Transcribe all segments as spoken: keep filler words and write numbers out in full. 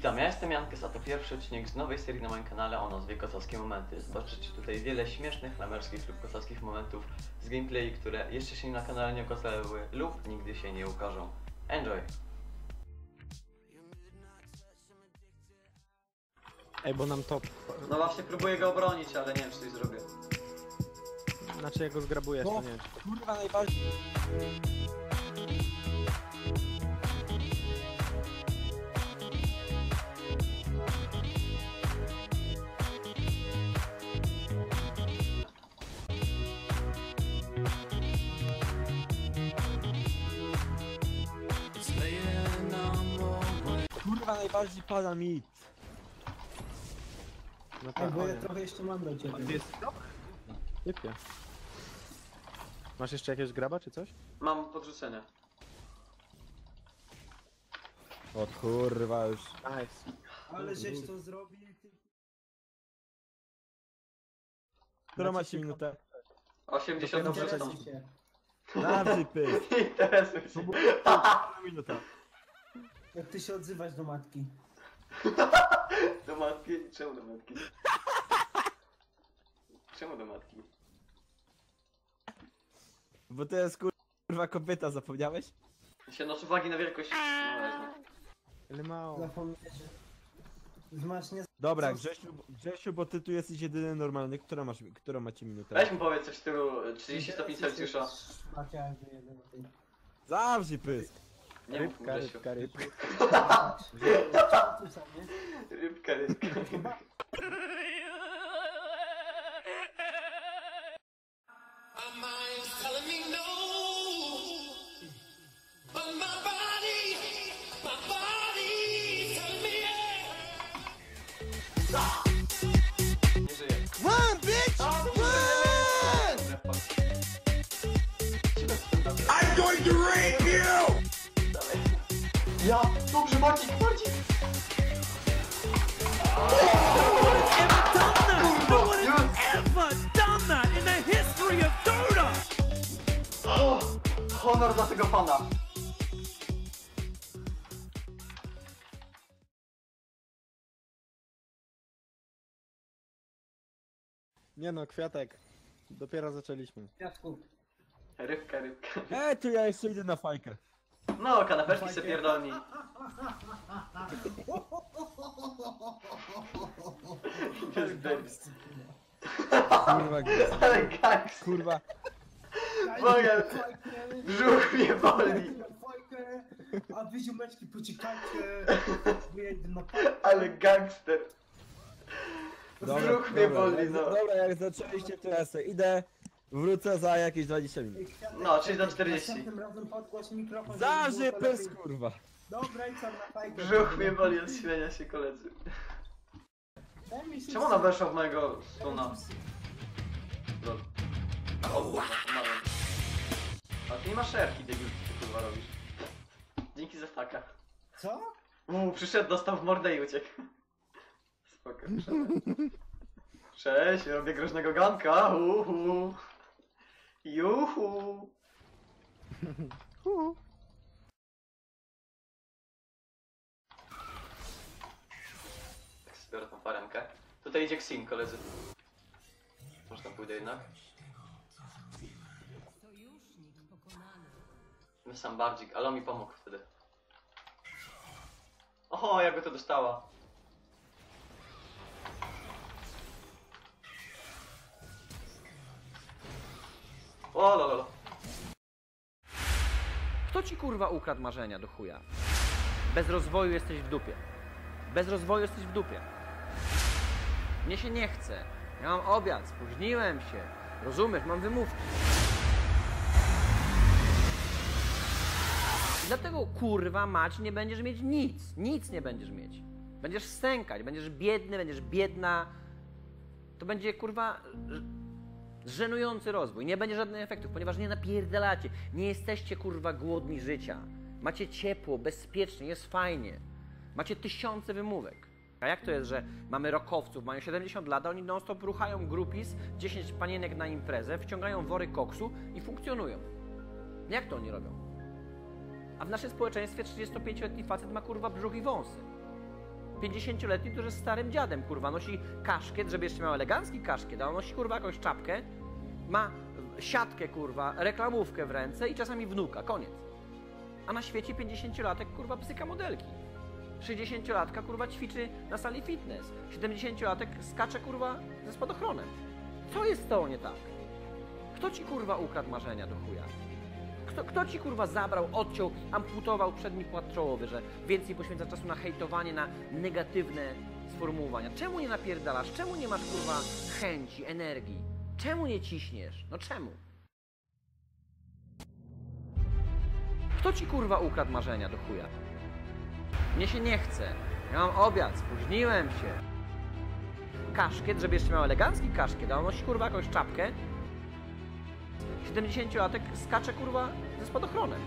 Witam, ja jestem Jankes, a to pierwszy odcinek z nowej serii na moim kanale o nazwie Kozackie Momenty. Zobaczycie tutaj wiele śmiesznych, lamerskich lub kozackich momentów z gameplayi, które jeszcze się na kanale nie ukazały lub nigdy się nie ukażą. Enjoy! Ej, bo nam top... No właśnie próbuję go obronić, ale nie wiem, czy coś zrobię. Znaczy ja go zgrabuję, to nie wiem. Kurwa, najbardziej... Kurwa, najbardziej pada mit. No tak, bo ja trochę jeszcze mam do ciebie. Ty jesteś dobry? Typie. Masz jeszcze jakiegoś graba czy coś? Mam podrzucenie. O kurwa już. Nice. Ale żeś to zrobił. Która macie minutę? osiemdziesiąt procent. Na typy. Interesuj się. Minuta. Jak ty się odzywasz do matki? Do matki? Czemu do matki? Czemu do matki? Bo to jest kurwa kopyta, zapomniałeś? Się nosz uwagi na wielkość... Ale mało... Masz nie... Dobra, Grzesiu, Grzesiu, bo ty tu jesteś jedyny normalny, która masz, którą macie minutę? Weź mu powiedz coś w tylu trzydzieści stopni Celsjusza. Zawsze pysk! Nie rybka, rybka, rybka, rybka. Rybka, rybka. Ja! Dobrze, Maciej! Maciej! No one has ever done that in the history of Dota! Oh, honor dla tego pana! Nie no, Kwiatek. Dopiero zaczęliśmy. Kwiatku. Rybka, rybka. Ej, tu ja jeszcze idę na fajkę. No, kanapeczki se pierdolni. To jest gangst. Kurwa gangst. Ale gangst. Kurwa. Boga, brzuch mnie boli. A wy ziomeczki poczekajcie. Ale gangster. Brzuch mnie boli, no. Dobra, jak zaczęliście, to ja sobie idę. Wrócę za jakieś dwadzieścia minut. No, czyli za czterdzieści. Zawsze pys, kurwa. Dobra, i co na fajkę. Brzuch mnie boli od śmienia się, koledzy. Czemu ona weszła w mojego stuna? A ty nie masz szerki, debil, co ty kurwa robisz. Dzięki za faka. Co? Uuu, przyszedł, dostał w mordę i uciekł. Spoko, przyszedł. Cześć, robię groźnego ganka, uhu. Juhu. Tak sobie biorę tą parenkę. Tutaj idzie Xin, koledzy. Może tam pójdę jednak? My sam bardzik, ale on mi pomógł wtedy. Oho, jakby to dostała. O, lo, lo, lo. Kto ci kurwa ukradł marzenia do chuja? Bez rozwoju jesteś w dupie. Bez rozwoju jesteś w dupie. Mnie się nie chce. Ja mam obiad, spóźniłem się. Rozumiesz, mam wymówki. I dlatego kurwa mać nie będziesz mieć nic. Nic nie będziesz mieć. Będziesz stękać, będziesz biedny, będziesz biedna. To będzie kurwa... żenujący rozwój, nie będzie żadnych efektów, ponieważ nie napierdalacie, nie jesteście kurwa głodni życia. Macie ciepło, bezpiecznie, jest fajnie. Macie tysiące wymówek. A jak to jest, że mamy rockowców, mają siedemdziesiąt lat, a oni non stop ruchają grupis, dziesięć panienek na imprezę, wciągają wory koksu i funkcjonują. Jak to oni robią? A w naszym społeczeństwie trzydziestopięcioletni facet ma kurwa brzuch i wąsy. pięćdziesięcioletni, który jest starym dziadem, kurwa, nosi kaszkiet, żeby jeszcze miał elegancki kaszkiet, a on nosi, kurwa, jakąś czapkę, ma siatkę, kurwa, reklamówkę w ręce i czasami wnuka, koniec. A na świecie pięćdziesięciolatek, kurwa, psyka modelki. sześćdziesięciolatka, kurwa, ćwiczy na sali fitness. siedemdziesięciolatek skacze, kurwa, ze spadochronem. Co jest to nie tak? Kto ci, kurwa, ukradł marzenia do chuja? Kto, kto ci, kurwa, zabrał, odciął, amputował przedni płat czołowy, że więcej poświęca czasu na hejtowanie, na negatywne sformułowania? Czemu nie napierdalasz? Czemu nie masz, kurwa, chęci, energii? Czemu nie ciśniesz? No czemu? Kto ci, kurwa, ukradł marzenia do chuja? Mnie się nie chce. Ja mam obiad, spóźniłem się. Kaszkiet, żeby jeszcze miał elegancki kaszkiet, a on nosi, kurwa, jakąś czapkę. siedemdziesięciolatek skacze, kurwa, ze spadochronem.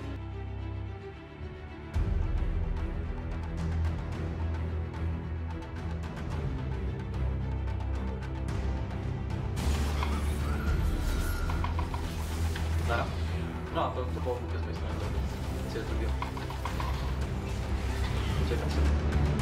Dobra. No, to, to było głupie z mojej strony. Co ja zrobiłem? Uciekam sobie.